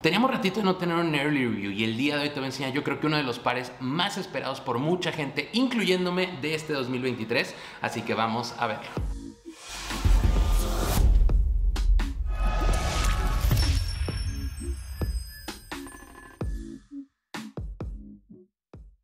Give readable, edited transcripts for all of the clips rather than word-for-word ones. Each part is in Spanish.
Teníamos ratito de no tener un early review y el día de hoy te voy a enseñar yo creo que uno de los pares más esperados por mucha gente, incluyéndome, de este 2023, así que vamos a verlo.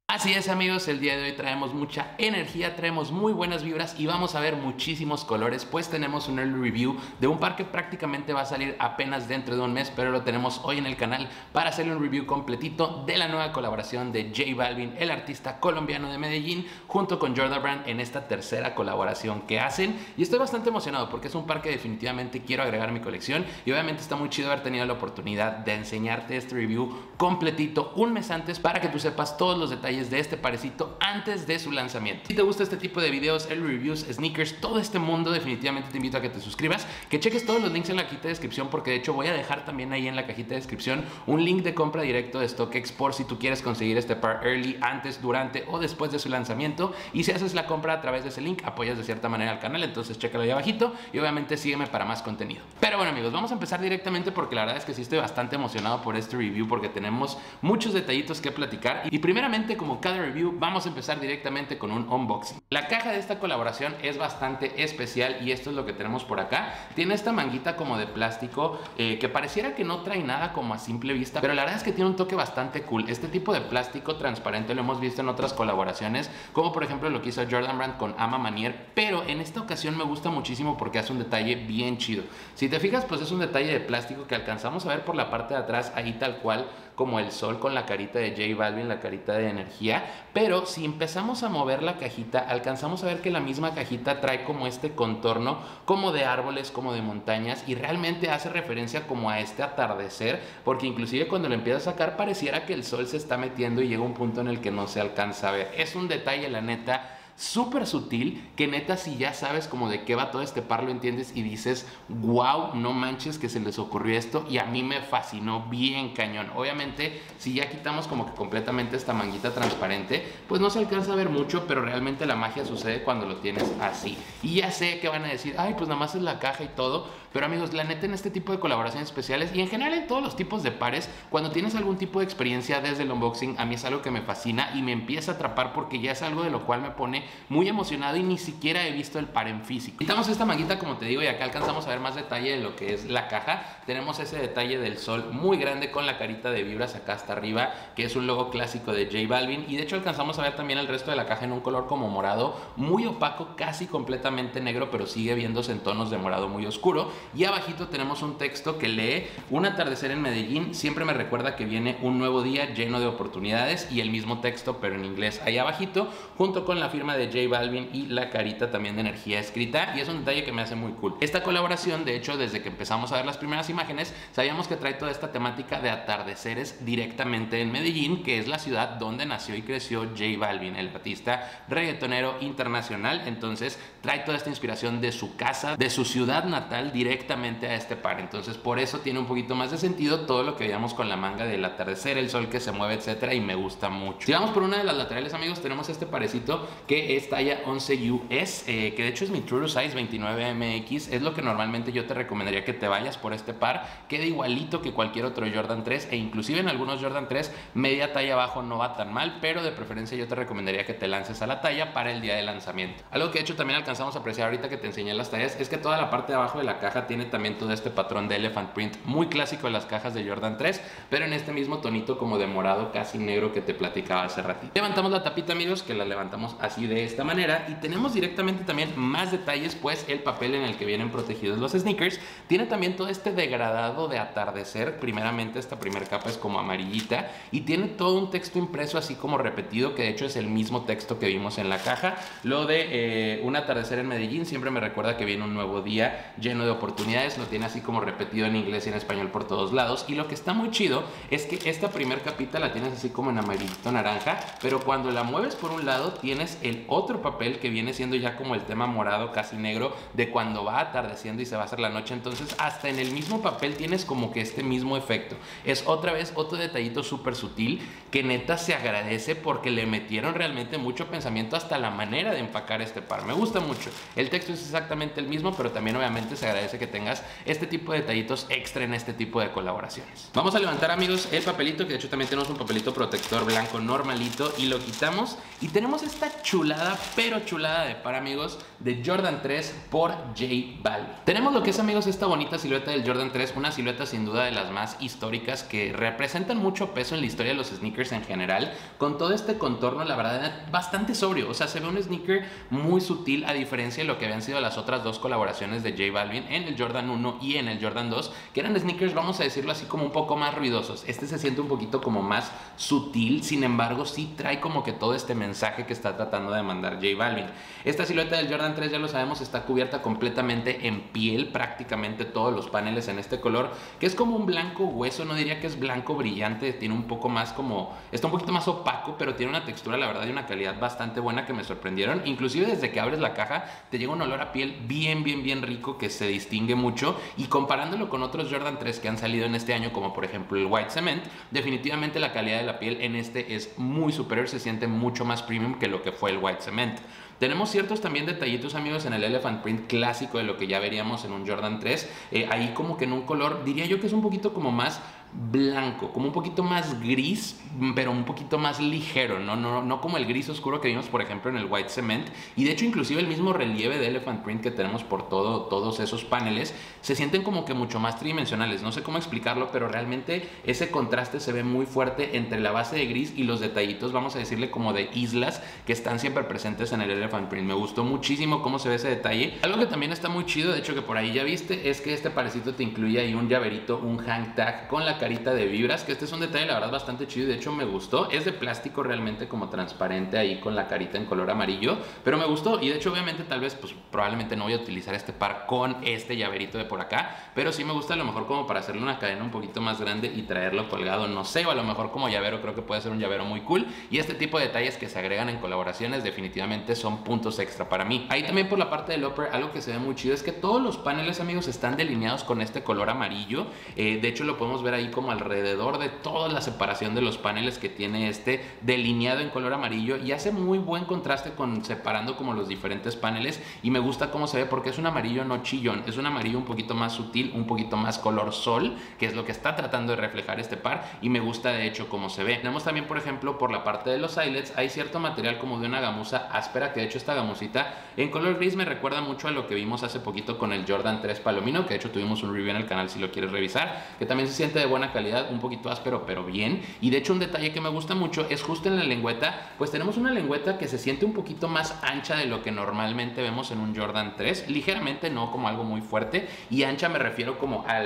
Así es, amigos, el día de hoy traemos mucha energía, traemos muy buenas vibras y vamos a ver muchísimos colores, pues tenemos un early review de un par que prácticamente va a salir apenas dentro de un mes, pero lo tenemos hoy en el canal para hacerle un review completito de la nueva colaboración de J Balvin, el artista colombiano de Medellín, junto con Jordan Brand en esta tercera colaboración que hacen. Y estoy bastante emocionado porque es un par que definitivamente quiero agregar a mi colección y obviamente está muy chido haber tenido la oportunidad de enseñarte este review completito un mes antes para que tú sepas todos los detalles de este parecito antes de su lanzamiento. Si te gusta este tipo de videos, el reviews, sneakers, todo este mundo, definitivamente te invito a que te suscribas, que cheques todos los links en la cajita de descripción, porque de hecho voy a dejar también ahí en la cajita de descripción un link de compra directo de StockX por si tú quieres conseguir este par early, antes, durante o después de su lanzamiento, y si haces la compra a través de ese link apoyas de cierta manera al canal, entonces chécalo ahí abajito y obviamente sígueme para más contenido. Pero bueno, amigos, vamos a empezar directamente porque la verdad es que sí estoy bastante emocionado por este review porque tenemos muchos detallitos que platicar y primeramente, como cada review, vamos a empezar directamente con un unboxing. La caja de esta colaboración es bastante especial y esto es lo que tenemos por acá. Tiene esta manguita como de plástico que pareciera que no trae nada como a simple vista, pero la verdad es que tiene un toque bastante cool. Este tipo de plástico transparente lo hemos visto en otras colaboraciones, como por ejemplo lo que hizo Jordan Brand con Ama Manier, pero en esta ocasión me gusta muchísimo porque hace un detalle bien chido. Si te fijas, pues es un detalle de plástico que alcanzamos a ver por la parte de atrás, ahí tal cual como el sol con la carita de J Balvin, la carita de energía. Pero si empezamos a mover la cajita, alcanzamos a ver que la misma cajita trae como este contorno como de árboles, como de montañas, y realmente hace referencia como a este atardecer, porque inclusive cuando lo empiezas a sacar pareciera que el sol se está metiendo y llega un punto en el que no se alcanza a ver. Es un detalle, la neta, súper sutil, que neta si ya sabes como de qué va todo este par, lo entiendes y dices, wow, no manches que se les ocurrió esto, y a mí me fascinó bien cañón. Obviamente si ya quitamos como que completamente esta manguita transparente, pues no se alcanza a ver mucho, pero realmente la magia sucede cuando lo tienes así. Y ya sé que van a decir, ay, pues nada más es la caja y todo, pero amigos, la neta en este tipo de colaboraciones especiales y en general en todos los tipos de pares, cuando tienes algún tipo de experiencia desde el unboxing, a mí es algo que me fascina y me empieza a atrapar porque ya es algo de lo cual me pone muy emocionado y ni siquiera he visto el par en físico. Quitamos esta manguita, como te digo, y acá alcanzamos a ver más detalle de lo que es la caja. Tenemos ese detalle del sol muy grande con la carita de vibras acá hasta arriba, que es un logo clásico de J Balvin, y de hecho alcanzamos a ver también el resto de la caja en un color como morado muy opaco, casi completamente negro, pero sigue viéndose en tonos de morado muy oscuro. Y abajito tenemos un texto que lee: un atardecer en Medellín siempre me recuerda que viene un nuevo día lleno de oportunidades, y el mismo texto pero en inglés ahí abajito, junto con la firma de J Balvin y la carita también de energía escrita, y es un detalle que me hace muy cool. Esta colaboración, de hecho, desde que empezamos a ver las primeras imágenes, sabíamos que trae toda esta temática de atardeceres directamente en Medellín, que es la ciudad donde nació y creció J Balvin, el artista reggaetonero internacional. Entonces trae toda esta inspiración de su casa, de su ciudad natal, directamente a este par. Entonces por eso tiene un poquito más de sentido todo lo que veíamos con la manga del atardecer, el sol que se mueve, etcétera, y me gusta mucho. Si vamos por una de las laterales, amigos, tenemos este parecito que es talla 11 US, que de hecho es mi true size 29MX, es lo que normalmente yo te recomendaría que te vayas por este par. Queda igualito que cualquier otro Jordan 3, e inclusive en algunos Jordan 3 media talla abajo no va tan mal, pero de preferencia yo te recomendaría que te lances a la talla para el día de lanzamiento. Algo que de hecho también alcanzamos a apreciar ahorita que te enseñé las tallas es que toda la parte de abajo de la caja tiene también todo este patrón de elephant print muy clásico de las cajas de Jordan 3, pero en este mismo tonito como de morado casi negro que te platicaba hace ratito. Levantamos la tapita, amigos, que la levantamos así de esta manera, y tenemos directamente también más detalles, pues el papel en el que vienen protegidos los sneakers tiene también todo este degradado de atardecer. Primeramente esta primera capa es como amarillita y tiene todo un texto impreso así como repetido, que de hecho es el mismo texto que vimos en la caja. Lo de un atardecer en Medellín siempre me recuerda que viene un nuevo día lleno de oportunidades, lo tiene así como repetido en inglés y en español por todos lados. Y lo que está muy chido es que esta primera capita la tienes así como en amarillito naranja, pero cuando la mueves por un lado tienes el otro papel que viene siendo ya como el tema morado casi negro de cuando va atardeciendo y se va a hacer la noche. Entonces hasta en el mismo papel tienes como que este mismo efecto. Es otra vez otro detallito súper sutil que neta se agradece porque le metieron realmente mucho pensamiento hasta la manera de empacar este par. Me gusta mucho. El texto es exactamente el mismo, pero también obviamente se agradece hace que tengas este tipo de detallitos extra en este tipo de colaboraciones. Vamos a levantar, amigos, el papelito, que de hecho también tenemos un papelito protector blanco normalito, y lo quitamos y tenemos esta chulada, pero chulada de par, amigos, de Jordan 3 por J Balvin. Tenemos lo que es, amigos, esta bonita silueta del Jordan 3, una silueta sin duda de las más históricas, que representan mucho peso en la historia de los sneakers en general, con todo este contorno, la verdad, bastante sobrio. O sea, se ve un sneaker muy sutil, a diferencia de lo que habían sido las otras dos colaboraciones de J Balvin en el Jordan 1 y en el Jordan 2, que eran sneakers, vamos a decirlo así, como un poco más ruidosos. Este se siente un poquito como más sutil, sin embargo, sí trae como que todo este mensaje que está tratando de mandar J Balvin. Esta silueta del Jordan 3, ya lo sabemos, está cubierta completamente en piel, prácticamente todos los paneles en este color, que es como un blanco hueso, no diría que es blanco brillante, tiene un poco más como, está un poquito más opaco, pero tiene una textura, la verdad, y una calidad bastante buena que me sorprendieron. Inclusive desde que abres la caja te llega un olor a piel bien rico, que se distingue mucho, y comparándolo con otros Jordan 3 que han salido en este año, como por ejemplo el White Cement, definitivamente la calidad de la piel en este es muy superior, se siente mucho más premium que lo que fue el White Cement. Tenemos ciertos también detallitos, amigos, en el Elephant Print clásico de lo que ya veríamos en un Jordan 3, ahí como que en un color, diría yo que es un poquito como más blanco, como un poquito más gris, pero un poquito más ligero, no como el gris oscuro que vimos por ejemplo en el White Cement. Y de hecho, inclusive el mismo relieve de Elephant Print que tenemos por todos esos paneles, se sienten como que mucho más tridimensionales. No sé cómo explicarlo, pero realmente ese contraste se ve muy fuerte entre la base de gris y los detallitos, vamos a decirle como de islas, que están siempre presentes en el Elephant Print. Me gustó muchísimo cómo se ve ese detalle. Algo que también está muy chido, de hecho, que por ahí ya viste, es que este parecito te incluye ahí un llaverito, un hang tag con la carita de vibras, que este es un detalle la verdad bastante chido y de hecho me gustó. Es de plástico realmente como transparente ahí con la carita en color amarillo, pero me gustó. Y de hecho, obviamente, tal vez, pues probablemente no voy a utilizar este par con este llaverito de por acá, pero sí me gusta a lo mejor como para hacerle una cadena un poquito más grande y traerlo colgado, no sé, o a lo mejor como llavero. Creo que puede ser un llavero muy cool, y este tipo de detalles que se agregan en colaboraciones definitivamente son puntos extra para mí. Ahí también por la parte del upper, algo que se ve muy chido es que todos los paneles, amigos, están delineados con este color amarillo. De hecho, lo podemos ver ahí como alrededor de toda la separación de los paneles, que tiene este delineado en color amarillo, y hace muy buen contraste con separando como los diferentes paneles. Y me gusta cómo se ve, porque es un amarillo no chillón, es un amarillo un poquito más sutil, un poquito más color sol, que es lo que está tratando de reflejar este par, y me gusta de hecho cómo se ve. Tenemos también por ejemplo por la parte de los eyelets, hay cierto material como de una gamuza áspera, que de hecho esta gamusita en color gris me recuerda mucho a lo que vimos hace poquito con el Jordan 3 Palomino, que de hecho tuvimos un review en el canal si lo quieres revisar, que también se siente de buena calidad, un poquito áspero pero bien. Y de hecho, un detalle que me gusta mucho es justo en la lengüeta, pues tenemos una lengüeta que se siente un poquito más ancha de lo que normalmente vemos en un Jordan 3, ligeramente, no como algo muy fuerte, y ancha me refiero como a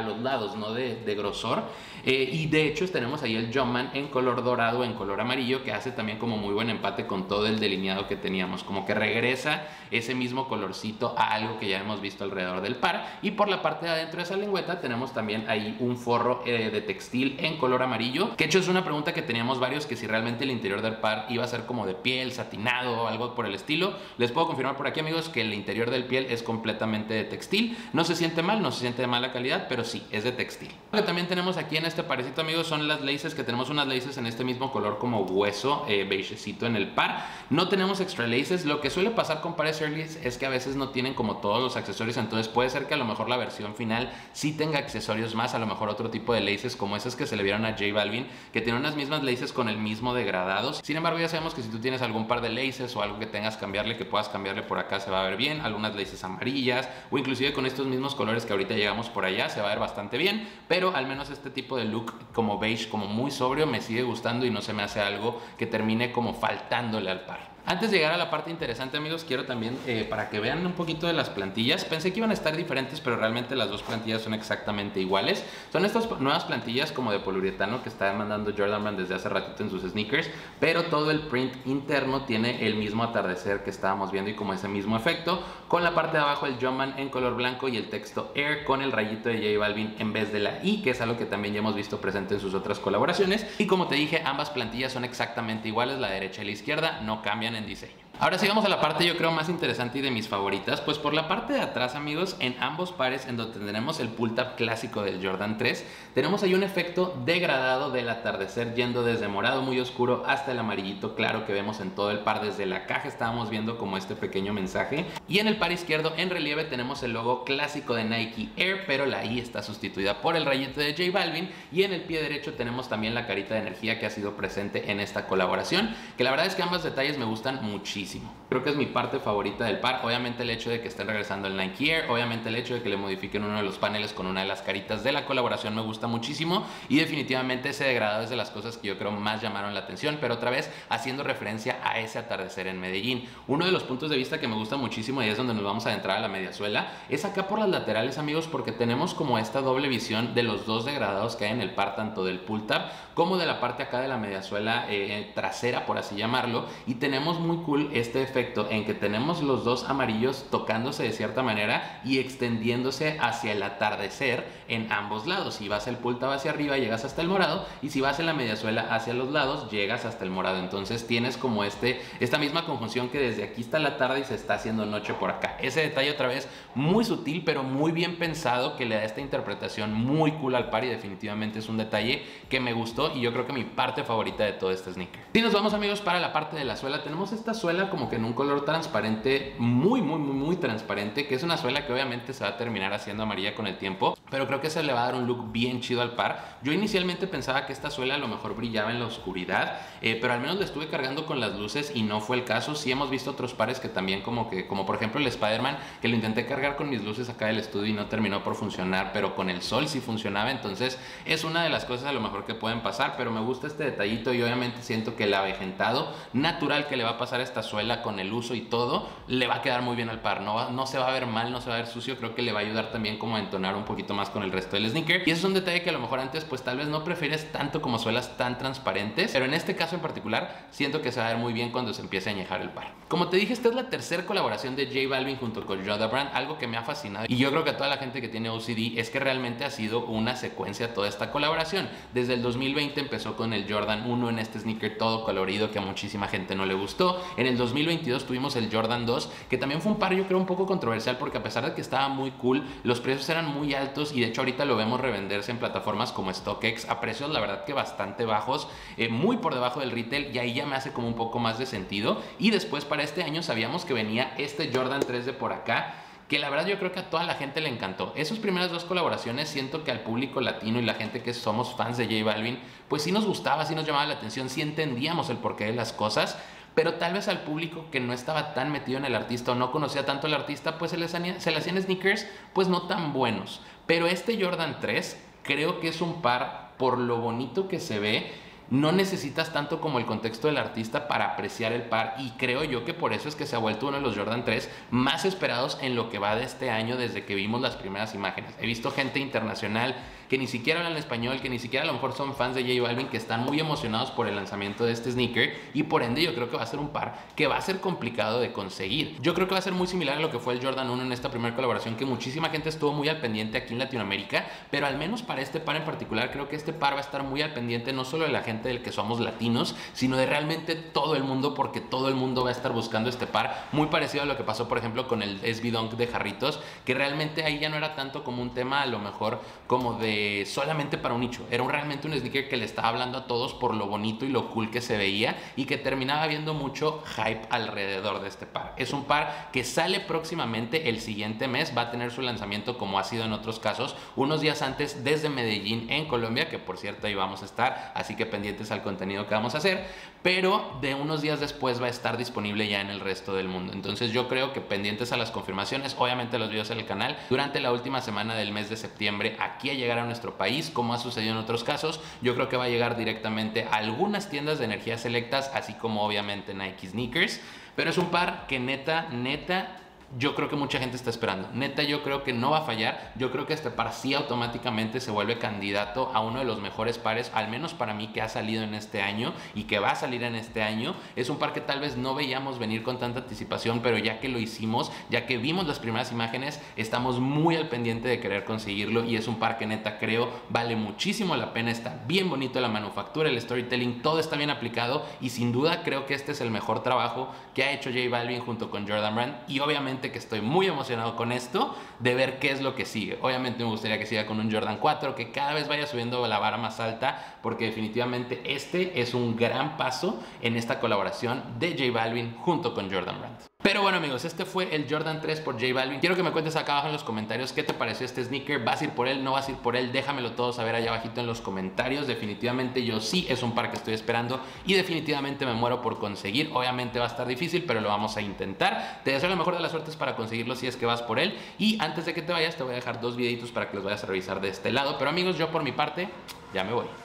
los lados, no de grosor. Y de hecho tenemos ahí el Jumpman en color dorado, en color amarillo, que hace también como muy buen empate con todo el delineado que teníamos, como que regresa ese mismo colorcito a algo que ya hemos visto alrededor del par. Y por la parte de adentro de esa lengüeta tenemos también ahí un forro de textil en color amarillo, que hecho es una pregunta que teníamos varios, que si realmente el interior del par iba a ser como de piel, satinado o algo por el estilo. Les puedo confirmar por aquí, amigos, que el interior del piel es completamente de textil. No se siente mal, no se siente de mala calidad, pero sí, es de textil. Lo que también tenemos aquí en este parecito, amigos, son las laces, que tenemos unas laces en este mismo color como hueso, beigecito en el par. No tenemos extra laces. Lo que suele pasar con pares early es que a veces no tienen como todos los accesorios, entonces puede ser que a lo mejor la versión final sí tenga accesorios más, a lo mejor otro tipo de laces como esas que se le vieron a J Balvin, que tiene unas mismas laces con el mismo degradado. Sin embargo, ya sabemos que si tú tienes algún par de laces o algo que tengas cambiarle, que puedas cambiarle por acá, se va a ver bien. Algunas laces amarillas o inclusive con estos mismos colores que ahorita llegamos por allá, se va a ver bastante bien. Pero al menos este tipo de look como beige, como muy sobrio, me sigue gustando y no se me hace algo que termine como faltándole al par. Antes de llegar a la parte interesante, amigos, quiero también, para que vean un poquito de las plantillas. Pensé que iban a estar diferentes, pero realmente las dos plantillas son exactamente iguales. Son estas nuevas plantillas como de poliuretano que está mandando Jordan Brand desde hace ratito en sus sneakers, pero todo el print interno tiene el mismo atardecer que estábamos viendo y como ese mismo efecto. Con la parte de abajo el Jumpman en color blanco y el texto Air con el rayito de J Balvin en vez de la I, que es algo que también ya hemos visto presente en sus otras colaboraciones. Y como te dije, ambas plantillas son exactamente iguales, la derecha y la izquierda, no cambian en diseño. Ahora sí vamos a la parte yo creo más interesante y de mis favoritas, pues por la parte de atrás, amigos, en ambos pares en donde tendremos el pull tab clásico del Jordan 3, tenemos ahí un efecto degradado del atardecer yendo desde morado muy oscuro hasta el amarillito claro que vemos en todo el par. Desde la caja estábamos viendo como este pequeño mensaje, y en el par izquierdo en relieve tenemos el logo clásico de Nike Air, pero la I está sustituida por el rayete de J Balvin, y en el pie derecho tenemos también la carita de energía que ha sido presente en esta colaboración, que la verdad es que ambos detalles me gustan muchísimo. Creo que es mi parte favorita del par, obviamente el hecho de que estén regresando el Nike Air, obviamente el hecho de que le modifiquen uno de los paneles con una de las caritas de la colaboración me gusta muchísimo, y definitivamente ese degradado es de las cosas que yo creo más llamaron la atención, pero otra vez haciendo referencia a ese atardecer en Medellín. Uno de los puntos de vista que me gusta muchísimo, y es donde nos vamos a adentrar a la mediazuela, es acá por las laterales, amigos, porque tenemos como esta doble visión de los dos degradados que hay en el par, tanto del pull tab como de la parte acá de la mediazuela trasera, por así llamarlo, y tenemos muy cool este efecto en que tenemos los dos amarillos tocándose de cierta manera y extendiéndose hacia el atardecer en ambos lados. Si vas el pull tab hacia arriba llegas hasta el morado, y si vas en la mediazuela hacia los lados llegas hasta el morado. Entonces tienes como esta misma conjunción que desde aquí está la tarde y se está haciendo noche por acá. Ese detalle otra vez muy sutil pero muy bien pensado, que le da esta interpretación muy cool al par, y definitivamente es un detalle que me gustó y yo creo que mi parte favorita de todo este sneaker. Si nos vamos, amigos, para la parte de la suela, tenemos esta suela como que en un color transparente, muy transparente, que es una suela que obviamente se va a terminar haciendo amarilla con el tiempo, pero creo que se le va a dar un look bien chido al par. Yo inicialmente pensaba que esta suela a lo mejor brillaba en la oscuridad, pero al menos le estuve cargando con las luces y no fue el caso. Sí hemos visto otros pares que también como por ejemplo el Spider-Man, que lo intenté cargar con mis luces acá del estudio y no terminó por funcionar, pero con el sol sí funcionaba. Entonces es una de las cosas a lo mejor que pueden pasar, pero me gusta este detallito y obviamente siento que el avejentado natural que le va a pasar a esta suela con el uso y todo le va a quedar muy bien al par, no se va a ver mal, no se va a ver sucio. Creo que le va a ayudar también como a entonar un poquito más con el resto del sneaker, y eso es un detalle que a lo mejor antes pues tal vez no prefieres tanto como suelas tan transparentes, pero en este caso en particular siento que se va a ver muy bien cuando se empiece a añejar el par. Como te dije, esta es la tercera colaboración de J Balvin junto con Jordan Brand, algo que me ha fascinado y yo creo que a toda la gente que tiene OCD es que realmente ha sido una secuencia toda esta colaboración. Desde el 2020 empezó con el Jordan 1 en este sneaker todo colorido que a muchísima gente no le gustó. En el 2022 tuvimos el Jordan 2, que también fue un par yo creo un poco controversial, porque a pesar de que estaba muy cool, los precios eran muy altos, y de hecho ahorita lo vemos revenderse en plataformas como StockX a precios la verdad que bastante bajos, muy por debajo del retail, y ahí ya me hace como un poco más de sentido. Y después para este año sabíamos que venía este Jordan 3 de por acá, que la verdad yo creo que a toda la gente le encantó. Esas primeras dos colaboraciones siento que al público latino y la gente que somos fans de J Balvin, pues sí nos gustaba, sí nos llamaba la atención, sí entendíamos el porqué de las cosas, pero tal vez al público que no estaba tan metido en el artista o no conocía tanto al artista, pues se le hacían sneakers pues no tan buenos. Pero este Jordan 3 creo que es un par, por lo bonito que se ve, no necesitas tanto como el contexto del artista para apreciar el par, y creo yo que por eso es que se ha vuelto uno de los Jordan 3 más esperados en lo que va de este año. Desde que vimos las primeras imágenes, he visto gente internacional que ni siquiera hablan español, que ni siquiera a lo mejor son fans de J Balvin, que están muy emocionados por el lanzamiento de este sneaker, y por ende yo creo que va a ser un par que va a ser complicado de conseguir. Yo creo que va a ser muy similar a lo que fue el Jordan 1 en esta primera colaboración, que muchísima gente estuvo muy al pendiente aquí en Latinoamérica, pero al menos para este par en particular creo que este par va a estar muy al pendiente no solo de la gente del que somos latinos, sino de realmente todo el mundo, porque todo el mundo va a estar buscando este par, muy parecido a lo que pasó por ejemplo con el SB Dunk de Jarritos, que realmente ahí ya no era tanto como un tema a lo mejor como de solamente para un nicho, era realmente un sneaker que le estaba hablando a todos por lo bonito y lo cool que se veía, y que terminaba habiendo mucho hype alrededor de este par. Es un par que sale próximamente el siguiente mes, va a tener su lanzamiento como ha sido en otros casos unos días antes desde Medellín en Colombia, que por cierto ahí vamos a estar, así que pendientes al contenido que vamos a hacer, pero de unos días después va a estar disponible ya en el resto del mundo. Entonces yo creo que pendientes a las confirmaciones, obviamente los videos en el canal durante la última semana del mes de septiembre, aquí llegará a nuestro país, como ha sucedido en otros casos. Yo creo que va a llegar directamente a algunas tiendas de energía selectas, así como obviamente Nike Sneakers, pero es un par que neta yo creo que mucha gente está esperando. Neta, yo creo que no va a fallar. Yo creo que este par sí automáticamente se vuelve candidato a uno de los mejores pares, al menos para mí, que ha salido en este año y que va a salir en este año. Es un par que tal vez no veíamos venir con tanta anticipación, pero ya que lo hicimos, ya que vimos las primeras imágenes, estamos muy al pendiente de querer conseguirlo, y es un par que neta creo vale muchísimo la pena. Está bien bonito la manufactura, el storytelling, todo está bien aplicado, y sin duda creo que este es el mejor trabajo que ha hecho J Balvin junto con Jordan Brand, y obviamente que estoy muy emocionado con esto, de ver qué es lo que sigue. Obviamente me gustaría que siga con un Jordan 4, que cada vez vaya subiendo la vara más alta, porque definitivamente este es un gran paso en esta colaboración de J Balvin junto con Jordan Brand. Pero bueno amigos, este fue el Jordan 3 por J Balvin. Quiero que me cuentes acá abajo en los comentarios qué te pareció este sneaker. ¿Vas a ir por él? ¿No vas a ir por él? Déjamelo todo saber allá abajito en los comentarios. Definitivamente yo sí, es un par que estoy esperando y definitivamente me muero por conseguir. Obviamente va a estar difícil, pero lo vamos a intentar. Te deseo lo mejor de las suertes para conseguirlo si es que vas por él. Y antes de que te vayas, te voy a dejar dos videitos para que los vayas a revisar de este lado. Pero amigos, yo por mi parte ya me voy.